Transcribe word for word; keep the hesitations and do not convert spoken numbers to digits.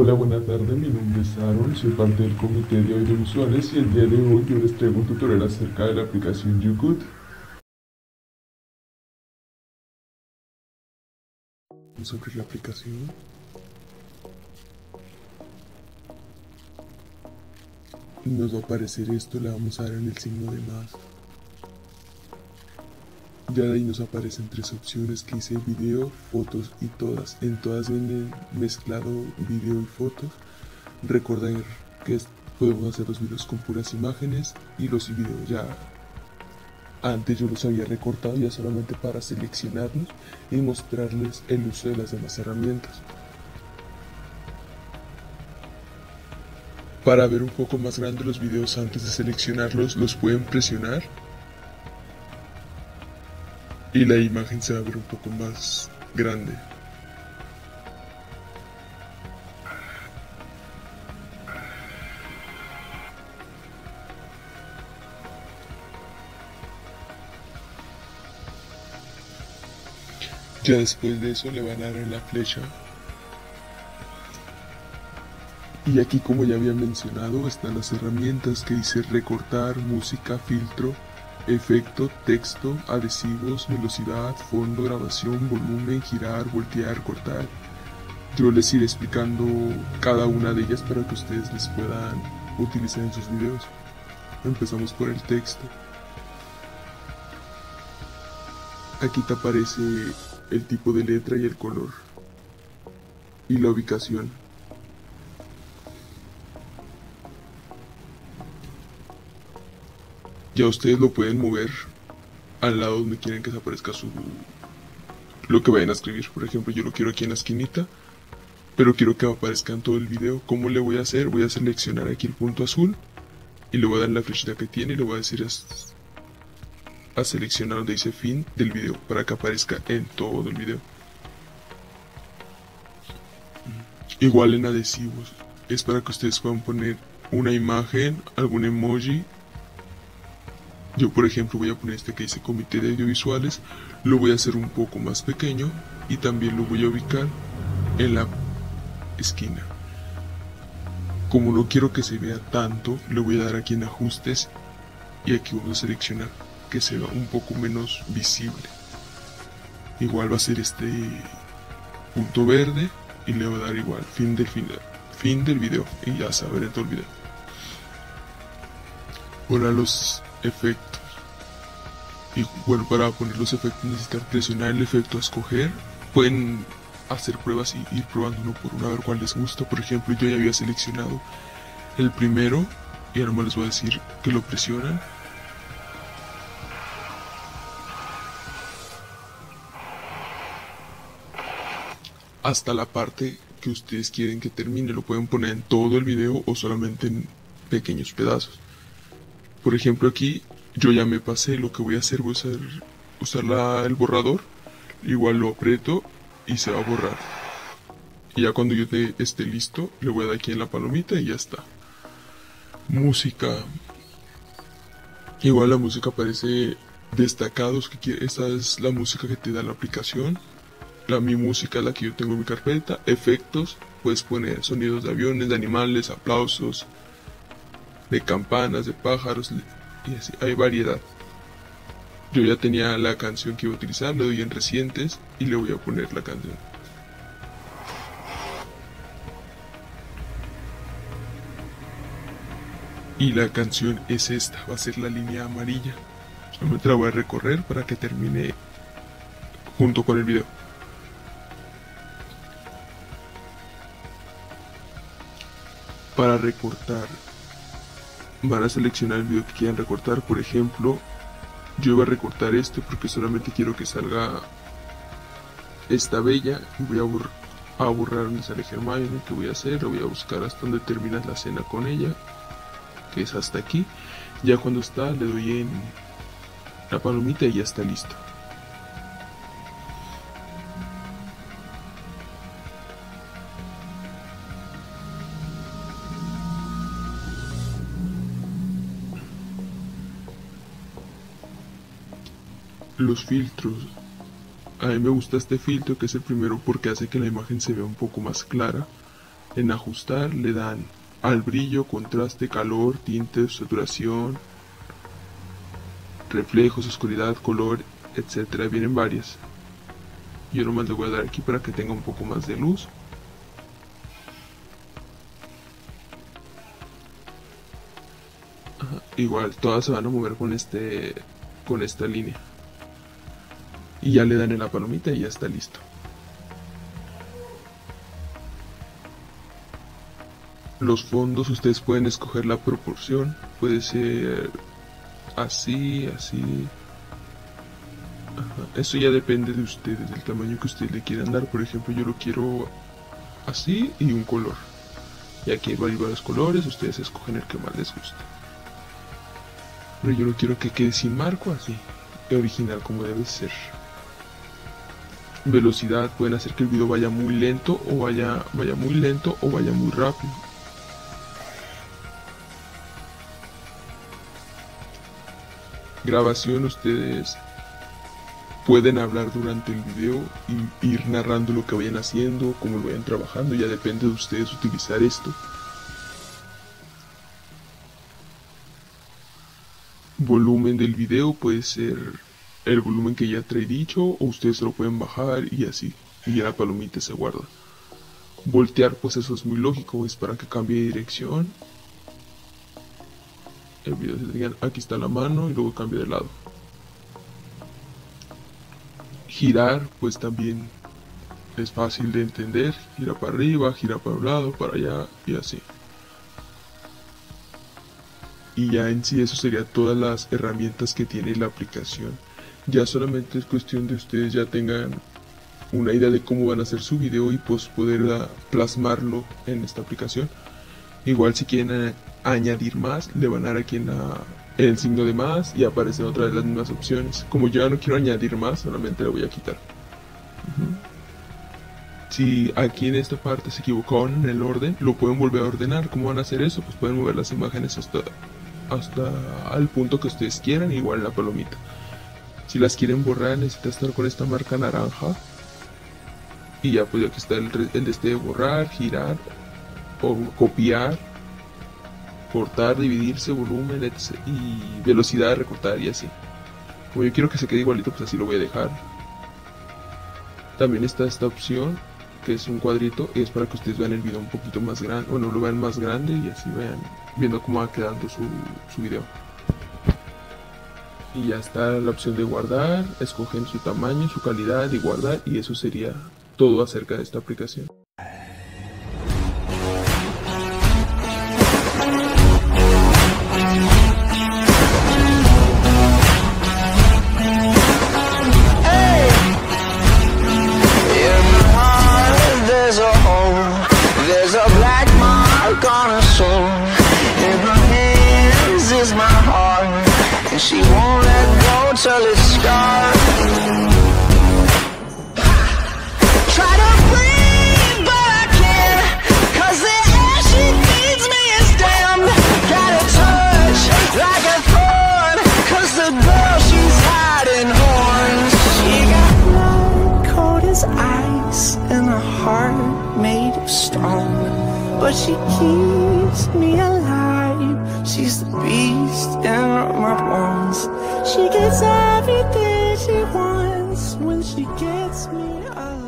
Hola, buena tarde, mi nombre es Aaron, soy parte del comité de audiovisuales y el día de hoy yo les traigo un tutorial acerca de la aplicación YouCut. Vamos a abrir la aplicación. Nos va a aparecer esto, le vamos a dar en el signo de más. Ya de ahí nos aparecen tres opciones que hice: video, fotos y todas. En todas viene mezclado video y fotos. Recordar que podemos hacer los videos con puras imágenes y los videos ya antes yo los había recortado ya solamente para seleccionarlos y mostrarles el uso de las demás herramientas. Para ver un poco más grande los videos antes de seleccionarlos, los pueden presionar y la imagen se va a ver un poco más grande. Ya después de eso le van a dar en la flecha. Y aquí, como ya había mencionado, están las herramientas que dice recortar, música, filtro, efecto, texto, adhesivos, velocidad, fondo, grabación, volumen, girar, voltear, cortar. Yo les iré explicando cada una de ellas para que ustedes les puedan utilizar en sus videos. Empezamos por el texto. Aquí te aparece el tipo de letra y el color y la ubicación. Ya ustedes lo pueden mover al lado donde quieren que se aparezca su, lo que vayan a escribir. Por ejemplo, yo lo quiero aquí en la esquinita, pero quiero que aparezca en todo el video. ¿Cómo le voy a hacer? Voy a seleccionar aquí el punto azul y le voy a dar la flechita que tiene y le voy a decir a, a seleccionar donde dice fin del video para que aparezca en todo el video. Igual en adhesivos, es para que ustedes puedan poner una imagen, algún emoji. Yo, por ejemplo, voy a poner este que dice comité de audiovisuales, lo voy a hacer un poco más pequeño y también lo voy a ubicar en la esquina. Como no quiero que se vea tanto, le voy a dar aquí en ajustes y aquí vamos a seleccionar que se vea un poco menos visible. Igual va a ser este punto verde y le voy a dar igual fin del, final, fin del video y ya se va a ver en todo el video. Ahora los efectos. Y bueno, para poner los efectos necesitan presionar el efecto a escoger. Pueden hacer pruebas y ir probando uno por uno a ver cuál les gusta. Por ejemplo, yo ya había seleccionado el primero y ahora les voy a decir que lo presionan. Hasta la parte que ustedes quieren que termine, lo pueden poner en todo el video o solamente en pequeños pedazos. Por ejemplo, aquí yo ya me pasé, lo que voy a hacer, voy a usar, usar la, el borrador, igual lo aprieto y se va a borrar. Y ya cuando yo esté listo, le voy a dar aquí en la palomita y ya está. Música. Igual la música aparece destacados, que esta es la música que te da la aplicación. La mi música es la que yo tengo en mi carpeta. Efectos, puedes poner sonidos de aviones, de animales, aplausos, de campanas, de pájaros y así, hay variedad. Yo ya tenía la canción que iba a utilizar, le doy en recientes y le voy a poner la canción. Y la canción es esta, va a ser la línea amarilla. Solamente la voy a recorrer para que termine junto con el video. Para recortar van a seleccionar el video que quieran recortar. Por ejemplo, yo voy a recortar este porque solamente quiero que salga esta bella y voy a, bor a borrar donde sale Hermione. Que voy a hacer, lo voy a buscar hasta donde termina la escena con ella, que es hasta aquí. Ya cuando está le doy en la palomita y ya está listo. Los filtros. A mí me gusta este filtro que es el primero porque hace que la imagen se vea un poco más clara. En ajustar le dan al brillo, contraste, calor, tintes, saturación, reflejos, oscuridad, color, etcétera. Vienen varias. Yo nomás le voy a dar aquí para que tenga un poco más de luz. Ajá. Igual todas se van a mover con este con esta línea. Y ya le dan en la palomita y ya está listo. Los fondos ustedes pueden escoger la proporción, puede ser así, así. Ajá. Eso ya depende de ustedes, del tamaño que ustedes le quieran dar. Por ejemplo, yo lo quiero así y un color. Y aquí hay varios colores, ustedes escogen el que más les guste. Pero yo lo quiero que quede sin marco, así, original como debe ser. Velocidad, pueden hacer que el video vaya muy lento o vaya, vaya muy lento o vaya muy rápido. Grabación, ustedes pueden hablar durante el video y ir narrando lo que vayan haciendo, cómo lo vayan trabajando, ya depende de ustedes utilizar esto. Volumen del video puede ser el volumen que ya trae dicho, o ustedes lo pueden bajar y así, y ya la palomita se guarda. Voltear, pues eso es muy lógico, es para que cambie de dirección. El video se digan, aquí está la mano y luego cambia de lado. Girar, pues también es fácil de entender, gira para arriba, gira para un lado, para allá y así. Y ya en sí eso sería todas las herramientas que tiene la aplicación. Ya solamente es cuestión de ustedes ya tengan una idea de cómo van a hacer su video y pues poder uh, plasmarlo en esta aplicación. Igual si quieren uh, añadir más, le van a dar aquí en, la, en el signo de más y aparecen otra vez las mismas opciones. Como yo ya no quiero añadir más, solamente lo voy a quitar. Uh-huh. Si aquí en esta parte se equivocaron en el orden, lo pueden volver a ordenar. ¿Cómo van a hacer eso? Pues pueden mover las imágenes hasta, hasta al punto que ustedes quieran, igual en la palomita. Si las quieren borrar, necesitan estar con esta marca naranja. Y ya pues aquí está el, el de este de borrar, girar, o copiar, cortar, dividirse, volumen, etcétera. Y velocidad, recortar y así. Como yo quiero que se quede igualito, pues así lo voy a dejar. También está esta opción, que es un cuadrito, y es para que ustedes vean el video un poquito más grande, o no lo vean más grande y así vean, viendo cómo va quedando su, su video. Y ya está la opción de guardar, escogen su tamaño, su calidad y guardar, y eso sería todo acerca de esta aplicación. She won't let go till it's scarred. Try to breathe, but I can't, 'cause the air she feeds me is damned. Got a touch like a thorn, 'cause the girl she's hiding horns. She got love cold as ice and a heart made of stone, but she keeps me alive. She's the beast in my bones. She gets everything she wants when she gets me alive.